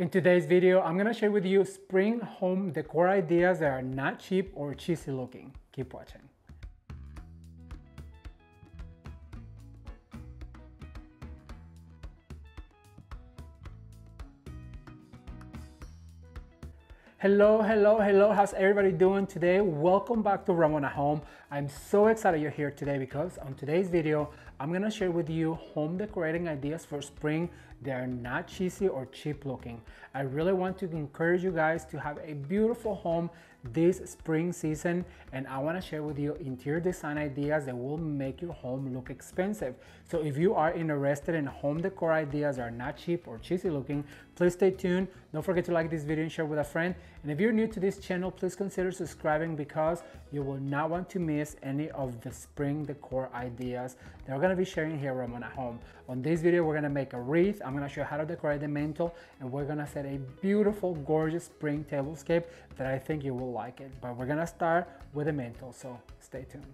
In today's video, I'm gonna share with you spring home decor ideas that are not cheap or cheesy looking. Keep watching. Hello, hello, hello. How's everybody doing today? Welcome back to Ramon at Home. I'm so excited you're here today because on today's video, I'm gonna share with you home decorating ideas for spring that are not cheesy or cheap looking. I really want to encourage you guys to have a beautiful home this spring season, and I want to share with you interior design ideas that will make your home look expensive. So if you are interested in home decor ideas that are not cheap or cheesy looking, please stay tuned. Don't forget to like this video and share with a friend. And if you're new to this channel, please consider subscribing because you will not want to miss any of the spring decor ideas that we're going to be sharing here at Ramon at Home. On this video, we're going to make a wreath. I'm going to show you how to decorate the mantle, and we're going to set a beautiful, gorgeous spring tablescape that I think you will like it, but we're gonna start with the mantle, so stay tuned.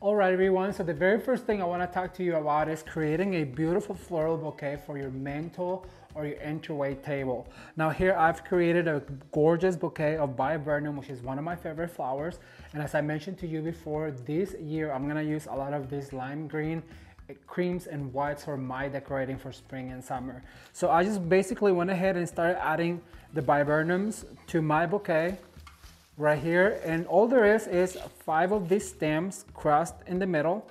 All right, everyone, so the very first thing I want to talk to you about is creating a beautiful floral bouquet for your mantle or your entryway table. Now here I've created a gorgeous bouquet of viburnum, which is one of my favorite flowers, and as I mentioned to you before, this year I'm gonna use a lot of this lime green creams and whites for my decorating for spring and summer. So I just basically went ahead and started adding the viburnums to my bouquet right here, and all there is 5 of these stems crossed in the middle,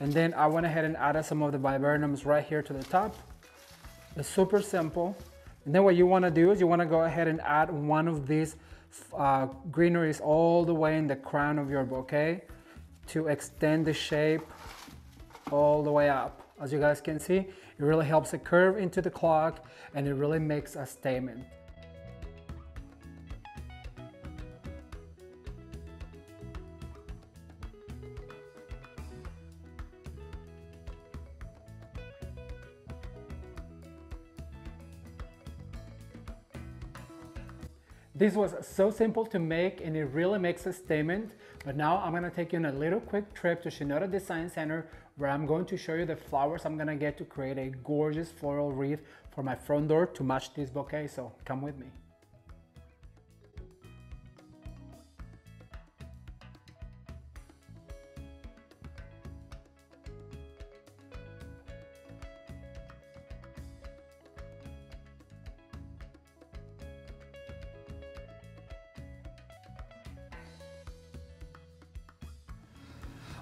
and then I went ahead and added some of the viburnums right here to the top. It's super simple. And then what you want to do is you want to go ahead and add one of these greeneries all the way in the crown of your bouquet to extend the shape all the way up. As you guys can see, it really helps it curve into the clock, and it really makes a statement. This was so simple to make, and it really makes a statement. But now I'm gonna take you on a little quick trip to Shinoda Design Center, where I'm going to show you the flowers I'm gonna get to create a gorgeous floral wreath for my front door to match this bouquet, so come with me.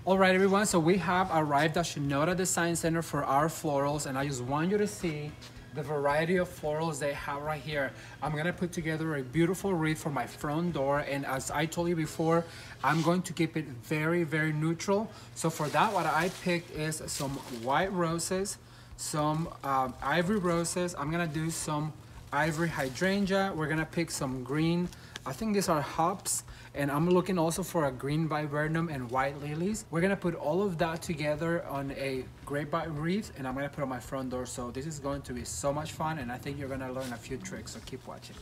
All right, everyone, so we have arrived at Shinoda Design Center for our florals, and I just want you to see the variety of florals they have right here. I'm gonna put together a beautiful wreath for my front door, and as I told you before, I'm going to keep it very, very neutral. So for that, what I picked is some white roses, some ivory roses. I'm gonna do some ivory hydrangea. We're gonna pick some green, I think these are hops, and I'm looking also for a green viburnum and white lilies. We're gonna put all of that together on a grapevine wreath, and I'm gonna put on my front door. So this is going to be so much fun, and I think you're gonna learn a few tricks, so keep watching.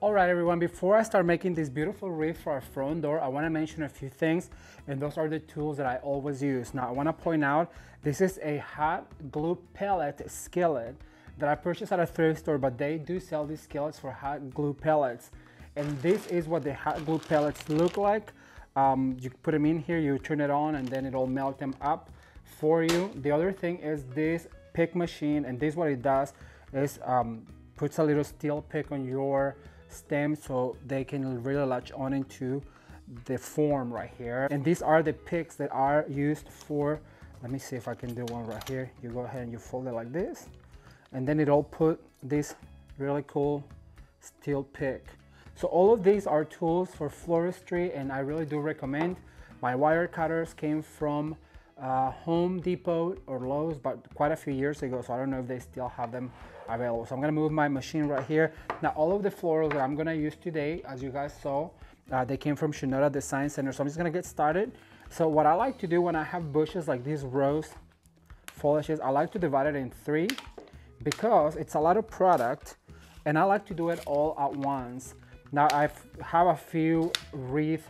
All right, everyone, before I start making this beautiful wreath for our front door, I wanna mention a few things, and those are the tools that I always use. Now, I wanna point out, this is a hot glue pellet skillet that I purchased at a thrift store, but they do sell these skillets for hot glue pellets. And this is what the hot glue pellets look like. You put them in here, you turn it on, and then it'll melt them up for you. The other thing is this pick machine, and this, what it does is puts a little steel pick on your stem so they can really latch on into the form right here. And these are the picks that are used for, let me see if I can do one right here. You go ahead and you fold it like this, and then it'll put this really cool steel pick. So all of these are tools for floristry, and I really do recommend. My wire cutters came from Home Depot or Lowe's, but quite a few years ago, so I don't know if they still have them available. So I'm gonna move my machine right here. Now all of the florals that I'm gonna use today, as you guys saw, they came from Shinoda Design Center, so I'm just gonna get started. So what I like to do when I have bushes like these rose foliages, I like to divide it in 3 because it's a lot of product, and I like to do it all at once. Now I have a few wreath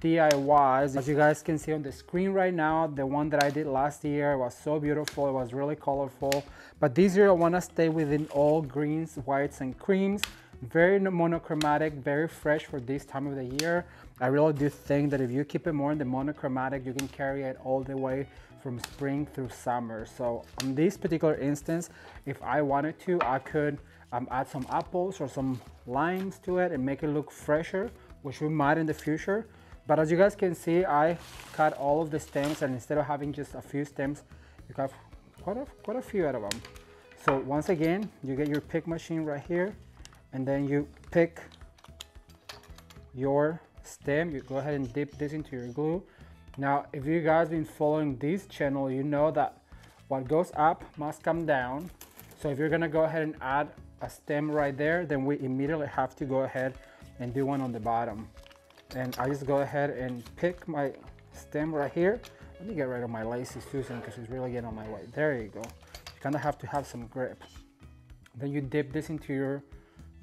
DIYs. As you guys can see on the screen right now, the one that I did last year was so beautiful. It was really colorful. But this year I want to stay within all greens, whites, and creams. Very monochromatic, very fresh for this time of the year. I really do think that if you keep it more in the monochromatic, you can carry it all the way from spring through summer. So on this particular instance, if I wanted to, I could add some apples or some limes to it and make it look fresher, which we might in the future. But as you guys can see, I cut all of the stems, and instead of having just a few stems, you got quite a few out of them. So once again, you get your pick machine right here, and then you pick your stem. You go ahead and dip this into your glue. Now, if you guys been following this channel, you know that what goes up must come down. So if you're gonna go ahead and add a stem right there, then we immediately have to go ahead and do one on the bottom. And I just go ahead and pick my stem right here. Let me get rid of my lazy Susan because she's really getting on my way. There you go. You kind of have to have some grip. Then you dip this into your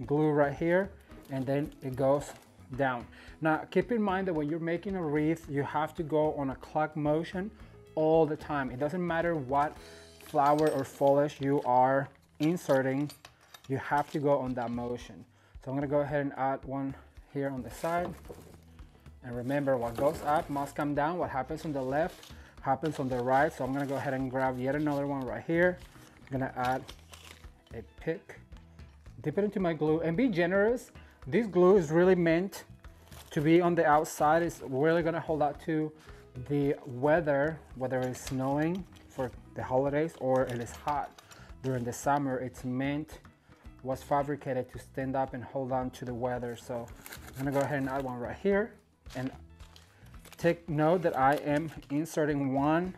glue right here, and then it goes down. Now keep in mind that when you're making a wreath, you have to go on a clock motion all the time. It doesn't matter what flower or foliage you are inserting, you have to go on that motion. So I'm going to go ahead and add one here on the side, and remember, what goes up must come down. What happens on the left happens on the right. So I'm going to go ahead and grab yet another one right here. I'm going to add a pick, dip it into my glue, and be generous. This glue is really meant to be on the outside. It's really gonna hold out to the weather, whether it's snowing for the holidays or it is hot during the summer. It's meant, was fabricated to stand up and hold on to the weather. So I'm gonna go ahead and add one right here, and take note that I am inserting one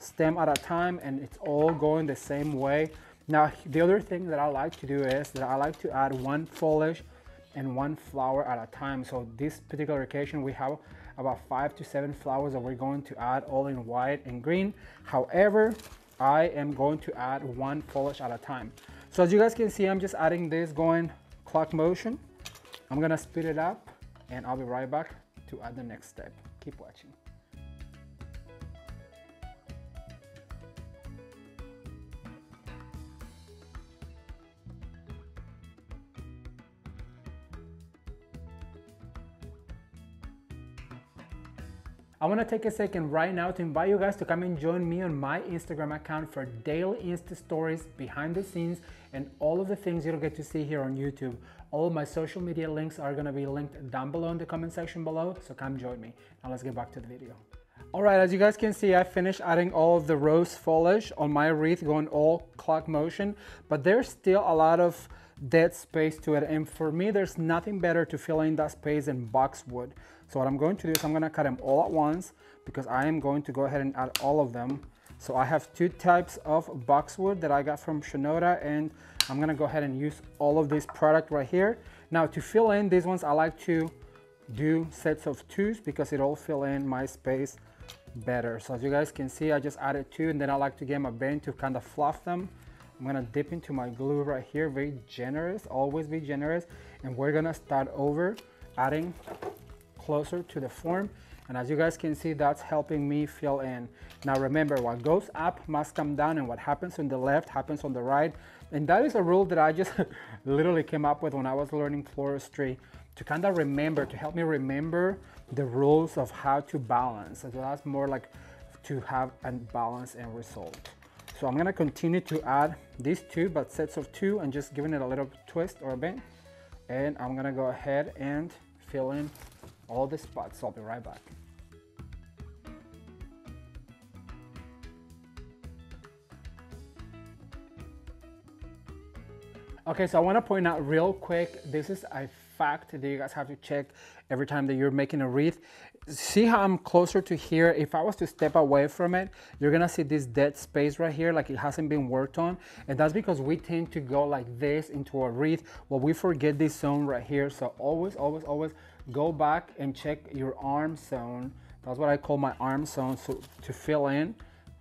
stem at a time, and it's all going the same way. Now, the other thing that I like to do is that I like to add one foliage and one flower at a time. So this particular occasion, we have about 5 to 7 flowers that we're going to add, all in white and green. However, I am going to add one foliage at a time. So as you guys can see, I'm just adding this going clock motion. I'm gonna speed it up, and I'll be right back to add the next step. Keep watching. I want to take a second right now to invite you guys to come and join me on my Instagram account for daily Insta stories, behind the scenes, and all of the things you'll get to see here on YouTube. All of my social media links are going to be linked down below in the comment section below, so come join me. Now let's get back to the video. All right, as you guys can see, I finished adding all of the rose foliage on my wreath, going all clock motion, but there's still a lot of dead space to it, and for me there's nothing better to fill in that space than boxwood. So what I'm going to do is I'm going to cut them all at once, because I am going to go ahead and add all of them. So I have 2 types of boxwood that I got from Shinoda, and I'm going to go ahead and use all of this product right here. Now to fill in these ones, I like to do sets of 2s because it all fill in my space better. So as you guys can see, I just added 2, and then I like to get my band to kind of fluff them. I'm going to dip into my glue right here. Very generous, always be generous. And we're going to start over, adding closer to the form. And as you guys can see, that's helping me fill in. Now remember, what goes up must come down, and what happens on the left happens on the right. And that is a rule that I just literally came up with when I was learning floristry, to kind of remember, to help me remember the rules of how to balance. So that's more like to have a balance and result. So I'm going to continue to add these 2, but sets of 2, and just giving it a little twist or a bend. And I'm going to go ahead and fill in all the spots. So I'll be right back. Okay, so I want to point out real quick, this is a fact that you guys have to check every time that you're making a wreath. See how I'm closer to here? If I was to step away from it, you're gonna see this dead space right here, like it hasn't been worked on, and that's because we tend to go like this into a wreath, well, we forget this zone right here. So always go back and check your arm zone. That's what I call my arm zone, so to fill in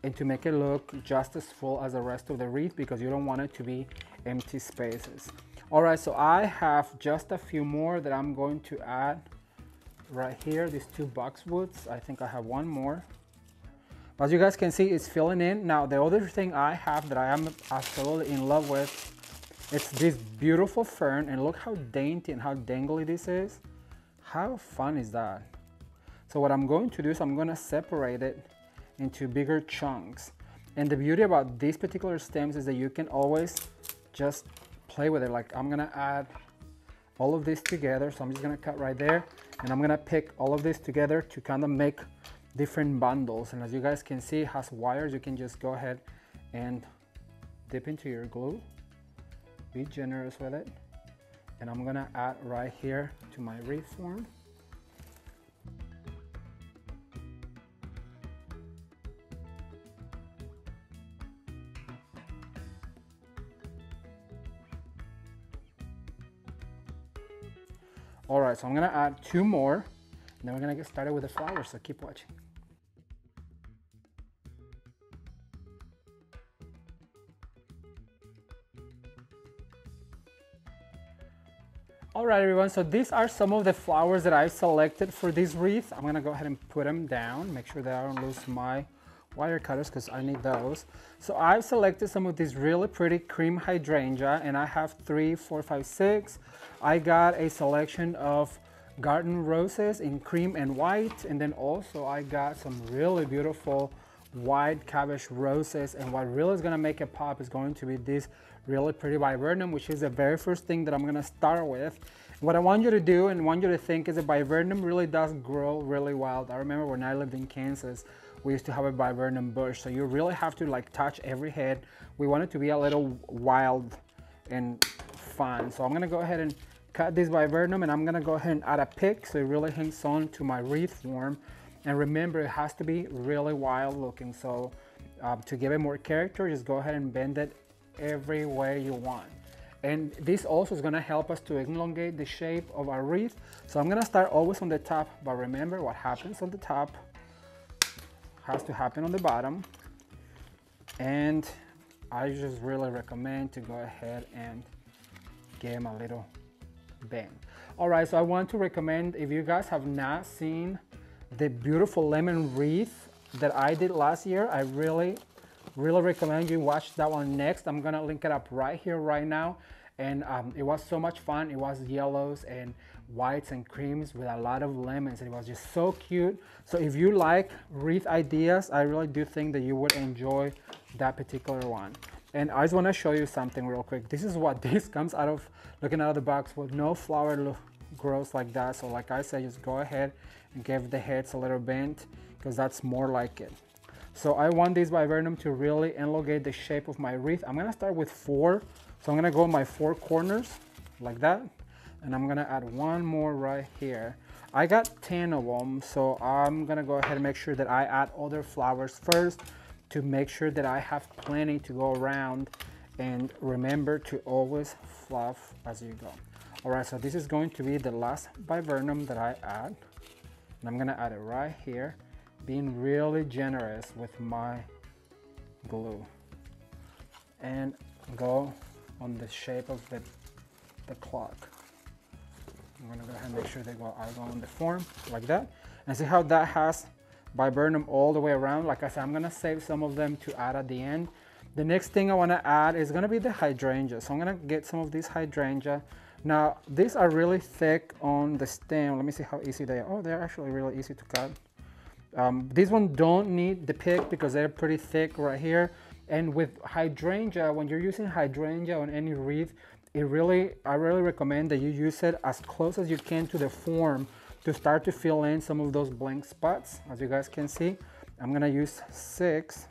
and to make it look just as full as the rest of the wreath, because you don't want it to be empty spaces. All right, so I have just a few more that I'm going to add right here, these two boxwoods. I think I have one more. As you guys can see, it's filling in. Now, the other thing I have that I am absolutely in love with, it's this beautiful fern, and look how dainty and how dangly this is. How fun is that? So what I'm going to do is I'm going to separate it into bigger chunks. And the beauty about these particular stems is that you can always just play with it. Like, I'm gonna add all of this together. So I'm just gonna cut right there, and I'm gonna pick all of this together to kind of make different bundles. And as you guys can see, it has wires. You can just go ahead and dip into your glue. Be generous with it. And I'm gonna add right here to my wreath form. All right, so I'm gonna add two more, and then we're gonna get started with the flowers, so keep watching. All right, everyone, so these are some of the flowers that I selected for this wreath. I'm gonna go ahead and put them down, make sure that I don't lose my wire cutters because I need those. So I've selected some of these really pretty cream hydrangea, and I have 3, 4, 5, 6. I got a selection of garden roses in cream and white, and then also I got some really beautiful white cabbage roses. And what really is going to make it pop is going to be this really pretty viburnum, which is the very first thing that I'm going to start with. What I want you to do and want you to think is that viburnum really does grow really wild. I remember when I lived in Kansas, we used to have a viburnum bush, so you really have to like touch every head. We want it to be a little wild and fun. So I'm gonna go ahead and cut this viburnum, and I'm gonna go ahead and add a pick so it really hangs on to my wreath form. And remember, it has to be really wild looking. So to give it more character, just go ahead and bend it every way you want. And this also is gonna help us to elongate the shape of our wreath. So I'm gonna start always on the top, but remember, what happens on the top has to happen on the bottom. And I just really recommend to go ahead and give them a little bend. All right, so I want to recommend, if you guys have not seen the beautiful lemon wreath that I did last year, I really recommend you watch that one next. I'm gonna link it up right here right now. And it was so much fun. It was yellows and whites and creams with a lot of lemons, and it was just so cute. So if you like wreath ideas, I really do think that you would enjoy that particular one. And I just want to show you something real quick. This is what this comes out of, looking out of the box. Well, no flower grows like that. So like I said, just go ahead and give the heads a little bend, because that's more like it. So I want this viburnum to really elongate the shape of my wreath. I'm going to start with 4. So I'm gonna go my 4 corners like that, and I'm gonna add one more right here. I got 10 of them, so I'm gonna go ahead and make sure that I add other flowers first to make sure that I have plenty to go around. And remember to always fluff as you go. All right, so this is going to be the last viburnum that I add, and I'm gonna add it right here, being really generous with my glue, and go on the shape of the clock. I'm gonna go ahead and make sure they go on the form like that. And see how that has viburnum all the way around. Like I said, I'm gonna save some of them to add at the end. The next thing I wanna add is gonna be the hydrangea. So I'm gonna get some of these hydrangea. Now, these are really thick on the stem. Let me see how easy they are. Oh, they're actually really easy to cut. This one don't need the pick because they're pretty thick right here. And with hydrangea, when you're using hydrangea on any wreath, I really recommend that you use it as close as you can to the form to start to fill in some of those blank spots. As you guys can see, I'm gonna use 6,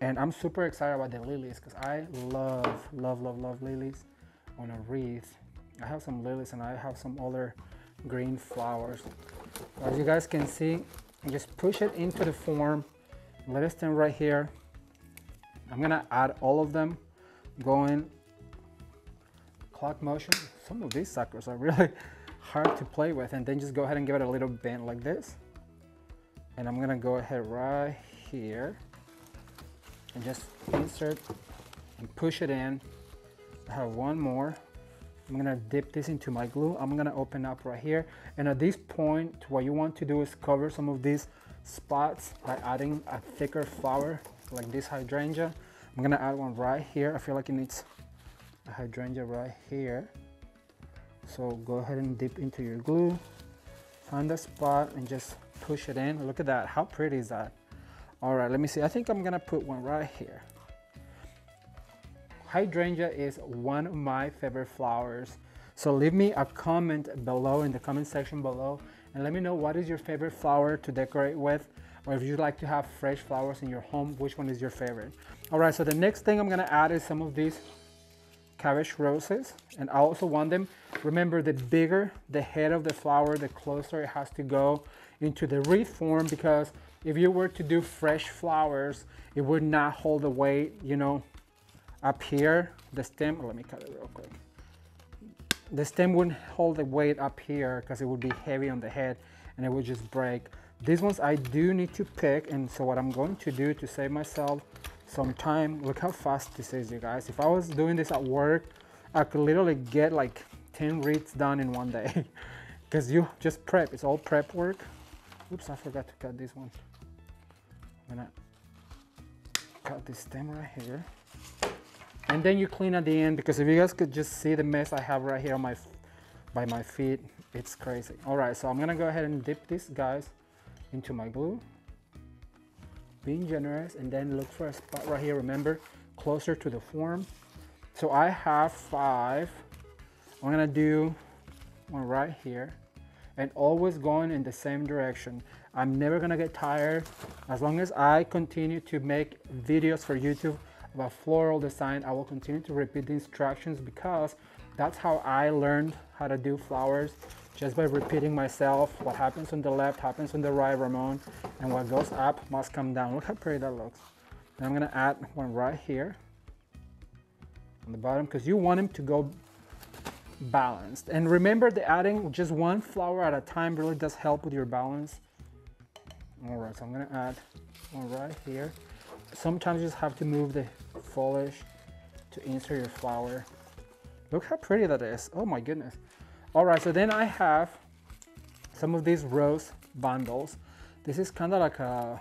and I'm super excited about the lilies because I love lilies on a wreath. I have some lilies and I have some other green flowers. As you guys can see, just push it into the form, let it stand right here. I'm gonna add all of them going clock motion. Some of these suckers are really hard to play with. And then just go ahead and give it a little bend like this. And I'm gonna go ahead right here and just insert and push it in. I have one more. I'm gonna dip this into my glue. I'm gonna open up right here, and at this point what you want to do is cover some of these spots by adding a thicker flower like this hydrangea. I'm gonna add one right here. I feel like it needs a hydrangea right here, so go ahead and dip into your glue, find the spot and just push it in. Look at that, how pretty is that? All right, let me see. I think I'm gonna put one right here. Hydrangea is one of my favorite flowers, so leave me a comment below in the comment section below and let me know what is your favorite flower to decorate with, or if you'd like to have fresh flowers in your home, which one is your favorite. All right, so the next thing I'm gonna add is some of these cabbage roses, and I also want them, remember, the bigger the head of the flower, the closer it has to go into the wreath form, because if you were to do fresh flowers, it would not hold the weight, you know, up here. The stem, let me cut it real quick. The stem wouldn't hold the weight up here because it would be heavy on the head and it would just break. These ones I do need to pick, and so what I'm going to do to save myself some time, look how fast this is, you guys. If I was doing this at work, I could literally get like 10 wreaths done in one day because you just prep, it's all prep work. Oops, I forgot to cut this one. I'm gonna cut this stem right here. And then you clean at the end, because if you guys could just see the mess I have right here on my, by my feet, it's crazy. All right, so I'm gonna go ahead and dip this, guys, into my glue, being generous, and then look for a spot right here, remember, closer to the form. So I have 5. I'm gonna do one right here, and always going in the same direction. I'm never gonna get tired as long as I continue to make videos for YouTube about floral design. I will continue to repeat the instructions because that's how I learned how to do flowers, just by repeating myself. What happens on the left happens on the right, Ramon, and what goes up must come down. Look how pretty that looks. And I'm gonna add one right here on the bottom because you want them to go balanced. And remember, the adding just one flower at a time really does help with your balance. All right, so I'm gonna add one right here. Sometimes you just have to move the foliage to insert your flower. Look how pretty that is. Oh my goodness. All right, so then I have some of these rose bundles. This is kind of like a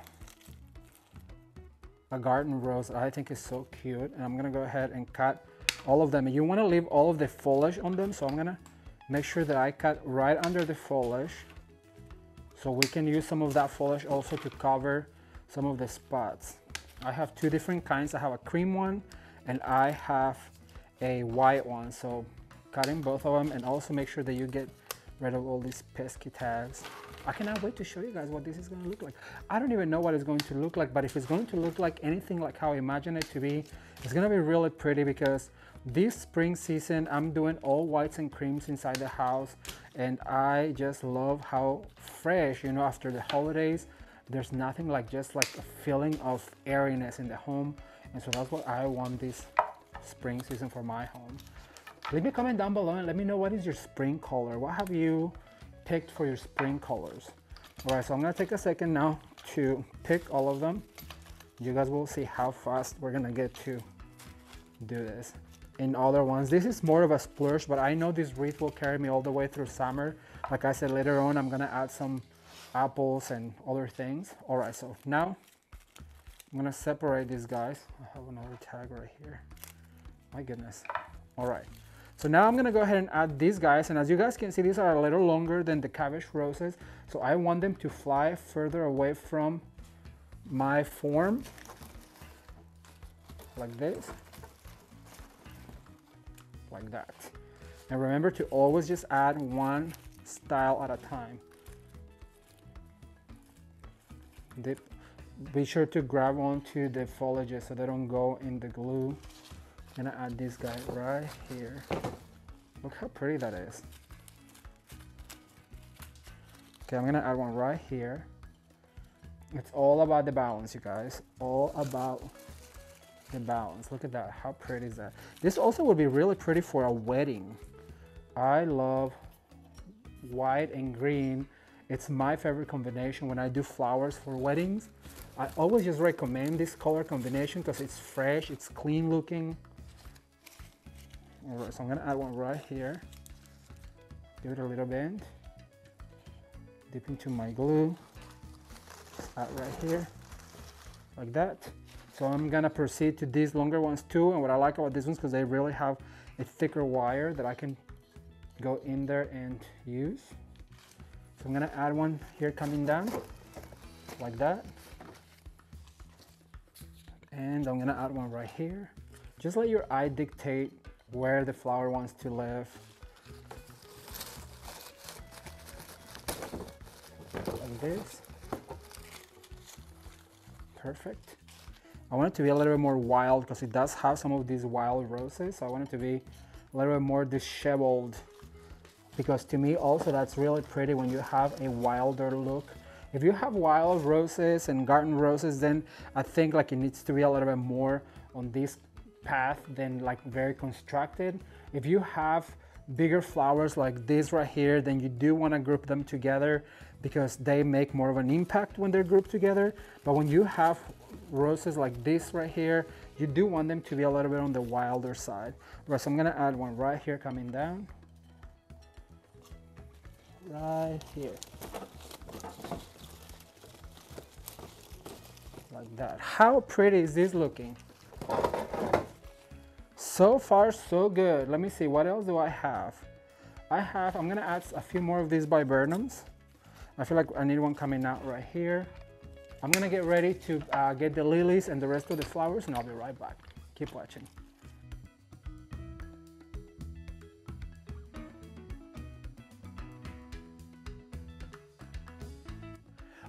garden rose that I think is so cute. And I'm gonna go ahead and cut all of them. You wanna leave all of the foliage on them. So I'm gonna make sure that I cut right under the foliage, so we can use some of that foliage also to cover some of the spots. I have 2 different kinds. I have a cream one and I have a white one. So cutting both of them, and also make sure that you get rid of all these pesky tags. I cannot wait to show you guys what this is gonna look like. I don't even know what it's going to look like, but if it's going to look like anything like how I imagine it to be, it's gonna be really pretty, because this spring season, I'm doing all whites and creams inside the house, and I just love how fresh, you know, after the holidays, there's nothing like just like a feeling of airiness in the home. And so that's what I want this spring season for my home. Leave me a comment down below and let me know what is your spring color. What have you picked for your spring colors? All right, so I'm gonna take a second now to pick all of them. You guys will see how fast we're gonna get to do this. In other ones, this is more of a splurge, but I know this wreath will carry me all the way through summer. Like I said, later on, I'm gonna add some apples and other things. All right, so now I'm gonna separate these guys. I have another tag right here. My goodness. All right, so now I'm gonna go ahead and add these guys, and as you guys can see, these are a little longer than the cabbage roses, so I want them to fly further away from my form like this, like that. And remember to always just add one style at a time. Dip. Be sure to grab onto the foliage so they don't go in the glue. I'm gonna add this guy right here. Look how pretty that is. Okay, I'm gonna add one right here. It's all about the balance, you guys. All about the balance. Look at that. How pretty is that? This also would be really pretty for a wedding. I love white and green. It's my favorite combination when I do flowers for weddings. I always just recommend this color combination because it's fresh, it's clean looking. All right, so I'm gonna add one right here. Give it a little bend. Dip into my glue. Add right here, like that. So I'm gonna proceed to these longer ones too. And what I like about these ones, because they really have a thicker wire that I can go in there and use. So I'm gonna add one here coming down, like that. And I'm gonna add one right here. Just let your eye dictate where the flower wants to live. Like this. Perfect. I want it to be a little bit more wild because it does have some of these wild roses. So I want it to be a little bit more disheveled, because to me also that's really pretty when you have a wilder look. If you have wild roses and garden roses, then I think like it needs to be a little bit more on this path than like very constructed. If you have bigger flowers like this right here, then you do want to group them together because they make more of an impact when they're grouped together. But when you have roses like this right here, you do want them to be a little bit on the wilder side. Right, so I'm gonna add one right here coming down. Right here. Like that. How pretty is this looking? So far, so good. Let me see, what else do I have? I'm gonna add a few more of these viburnums. I feel like I need one coming out right here. I'm gonna get ready to get the lilies and the rest of the flowers, and I'll be right back. Keep watching.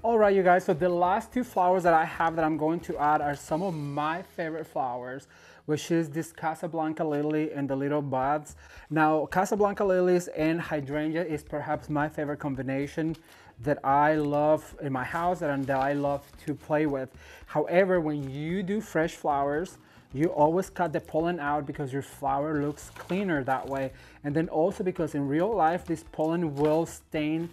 All right, you guys, so the last two flowers that I have that I'm going to add are some of my favorite flowers, which is this Casablanca lily and the little buds. Now, Casablanca lilies and hydrangea is perhaps my favorite combination that I love in my house and that I love to play with. However, when you do fresh flowers, you always cut the pollen out because your flower looks cleaner that way. And then also because in real life, this pollen will stain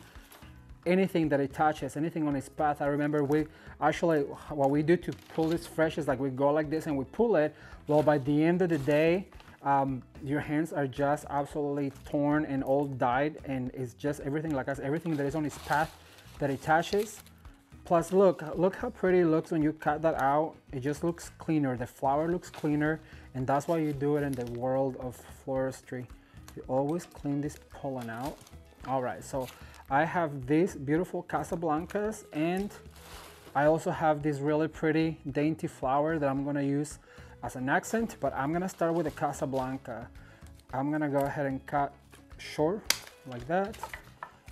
anything that it touches, anything on its path. I remember we actually, what we do to pull this fresh is like we go like this and we pull it. Well, by the end of the day, your hands are just absolutely torn and all dyed, and it's just everything, like I said, everything that is on its path that it touches. Plus look how pretty it looks when you cut that out. It just looks cleaner, the flower looks cleaner, and that's why you do it in the world of floristry. You always clean this pollen out. All right, so I have these beautiful Casablancas, and I also have this really pretty dainty flower that I'm gonna use as an accent, but I'm gonna start with the Casablanca. I'm gonna go ahead and cut short like that,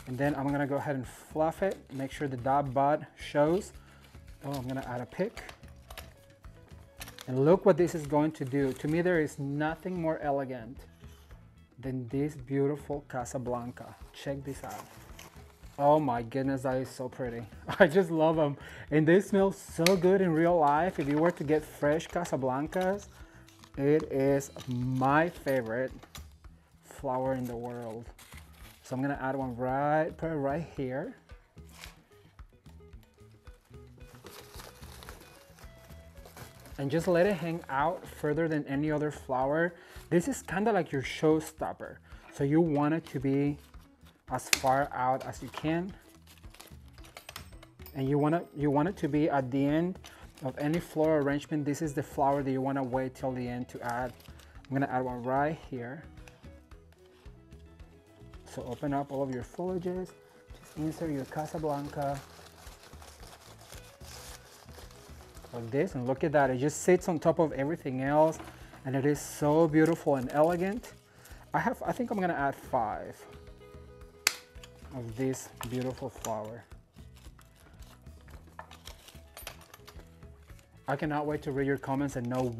and then I'm gonna go ahead and fluff it, make sure that that bud shows. Oh, I'm gonna add a pick. And look what this is going to do. To me, there is nothing more elegant than this beautiful Casablanca. Check this out. Oh my goodness, that is so pretty. I just love them. And they smell so good in real life. If you were to get fresh Casablancas, it is my favorite flower in the world. So I'm gonna add one right here. And just let it hang out further than any other flower. This is kind of like your showstopper. So you want it to be as far out as you can, and you want it to be at the end of any floral arrangement. This is the flower that you want to wait till the end to add. I'm gonna add one right here. So open up all of your foliages, just insert your Casablanca like this, and look at that, it just sits on top of everything else, and it is so beautiful and elegant. I think I'm gonna add 5 of this beautiful flower. I cannot wait to read your comments and know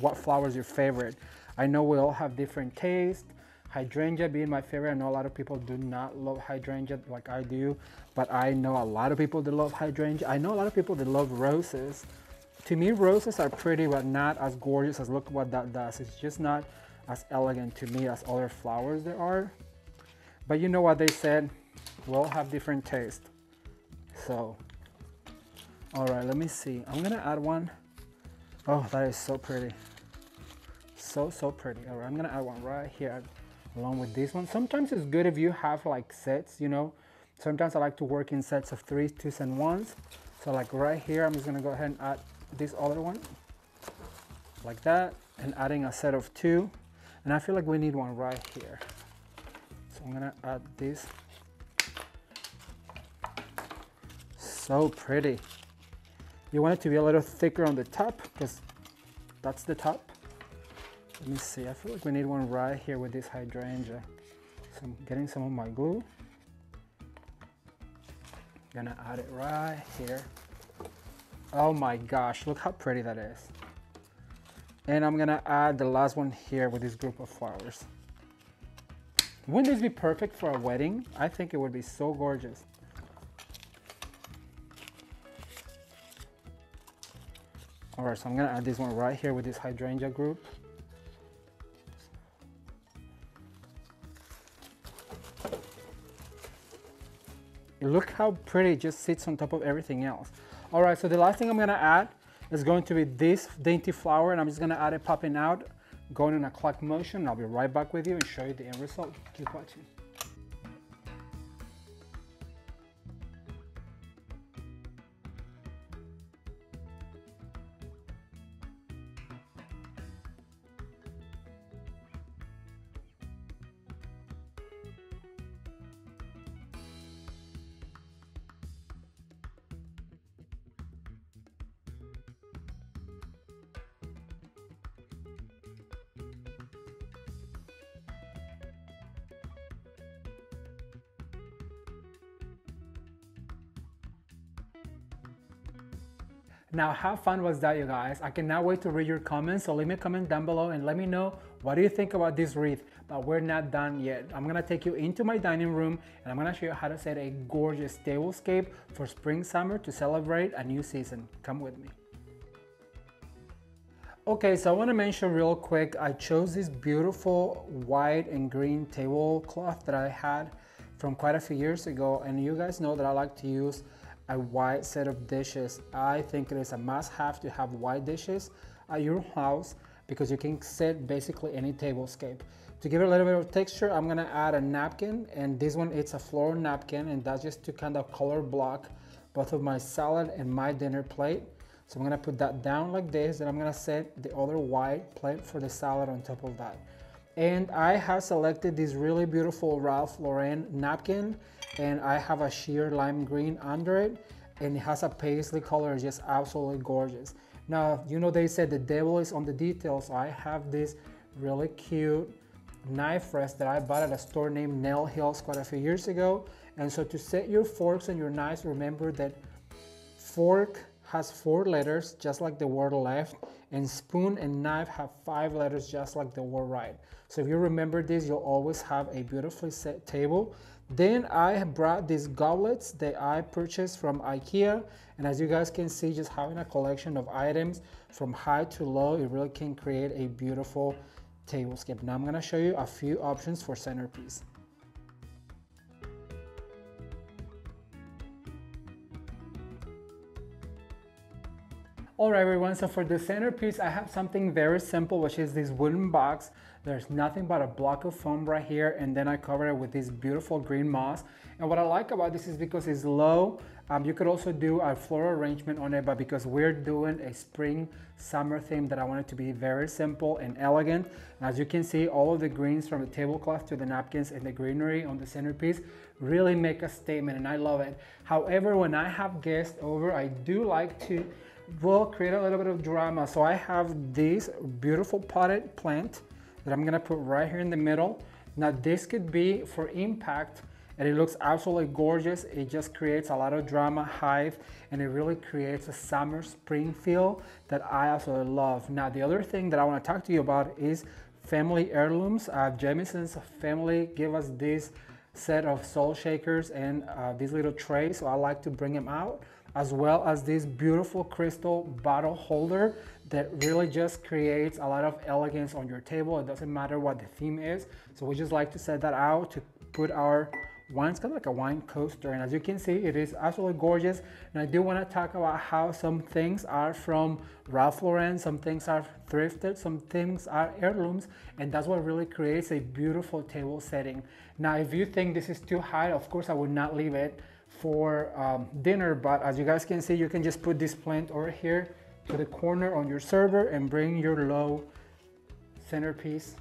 what flower is your favorite. I know we all have different tastes. Hydrangea being my favorite. I know a lot of people do not love hydrangea like I do, but I know a lot of people that love hydrangea. I know a lot of people that love roses. To me, roses are pretty, but not as gorgeous as look what that does. It's just not as elegant to me as other flowers there are. But you know what they said, we all have different tastes. So, all right, let me see. I'm gonna add one. Oh, that is so pretty. so pretty. All right, I'm gonna add one right here along with this one. Sometimes it's good if you have like sets, you know. Sometimes I like to work in sets of 3s, 2s, and 1s. So like right here, I'm just gonna go ahead and add this other one like that, and adding a set of 2. And I feel like we need one right here. So I'm gonna add this. So pretty. You want it to be a little thicker on the top because that's the top. Let me see, I feel like we need one right here with this hydrangea. So I'm getting some of my glue. Gonna add it right here. Oh my gosh, look how pretty that is. And I'm gonna add the last one here with this group of flowers. Wouldn't this be perfect for a wedding? I think it would be so gorgeous. All right, so I'm gonna add this one right here with this hydrangea group. Look how pretty it just sits on top of everything else. All right, so the last thing I'm gonna add is going to be this dainty flower, and I'm just gonna add it popping out, going in a clock motion, and I'll be right back with you and show you the end result. Keep watching. Now, how fun was that, you guys? I cannot wait to read your comments, so leave me a comment down below and let me know what do you think about this wreath. But we're not done yet. I'm gonna take you into my dining room and I'm gonna show you how to set a gorgeous tablescape for spring summer to celebrate a new season. Come with me. Okay, so I wanna mention real quick, I chose this beautiful white and green tablecloth that I had from quite a few years ago, and you guys know that I like to use a wide set of dishes. I think it is a must-have to have wide dishes at your house because you can set basically any tablescape. To give it a little bit of texture, I'm gonna add a napkin, and this one, it's a floral napkin, and that's just to kind of color block both of my salad and my dinner plate. So I'm gonna put that down like this, and I'm gonna set the other white plate for the salad on top of that. And I have selected this really beautiful Ralph Lauren napkin, and I have a sheer lime green under it, and it has a paisley color, just absolutely gorgeous. Now, you know they said the devil is on the details. I have this really cute knife rest that I bought at a store named Nell Hills quite a few years ago. And so to set your forks and your knives, remember that fork has 4 letters, just like the word left, and spoon and knife have 5 letters, just like the word right. So if you remember this, you'll always have a beautifully set table. Then I brought these goblets that I purchased from IKEA, and as you guys can see, just having a collection of items from high to low, it really can create a beautiful tablescape. Now I'm gonna show you a few options for centerpiece. Alright everyone, so for the centerpiece I have something very simple, which is this wooden box. There's nothing but a block of foam right here, and then I cover it with this beautiful green moss. And what I like about this is because it's low, you could also do a floral arrangement on it, but because we're doing a spring summer theme that I want it to be very simple and elegant. And as you can see, all of the greens from the tablecloth to the napkins and the greenery on the centerpiece really make a statement, and I love it. However, when I have guests over, I do like to will create a little bit of drama. So I have this beautiful potted plant that I'm gonna put right here in the middle. Now this could be for impact, and it looks absolutely gorgeous. It just creates a lot of drama, hive, and it really creates a summer spring feel that I absolutely love. Now the other thing that I want to talk to you about is family heirlooms. Jamison's family gave us this set of salt shakers and these little trays, so I like to bring them out, as well as this beautiful crystal bottle holder that really just creates a lot of elegance on your table. It doesn't matter what the theme is. So we just like to set that out to put our One's kind of like a wine coaster, and as you can see, it is absolutely gorgeous. And I do want to talk about how some things are from Ralph Lauren, some things are thrifted, some things are heirlooms, and that's what really creates a beautiful table setting. Now, if you think this is too high, of course, I would not leave it for dinner, but as you guys can see, you can just put this plant over here to the corner on your server and bring your low centerpiece,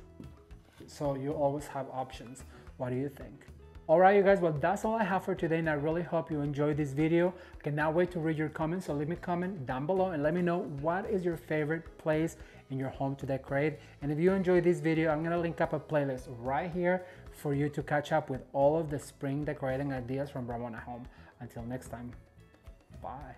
so you always have options. What do you think? All right, you guys, well, that's all I have for today, and I really hope you enjoyed this video. I cannot wait to read your comments, so leave me a comment down below and let me know what is your favorite place in your home to decorate. And if you enjoyed this video, I'm gonna link up a playlist right here for you to catch up with all of the spring decorating ideas from Ramon at Home. Until next time, bye.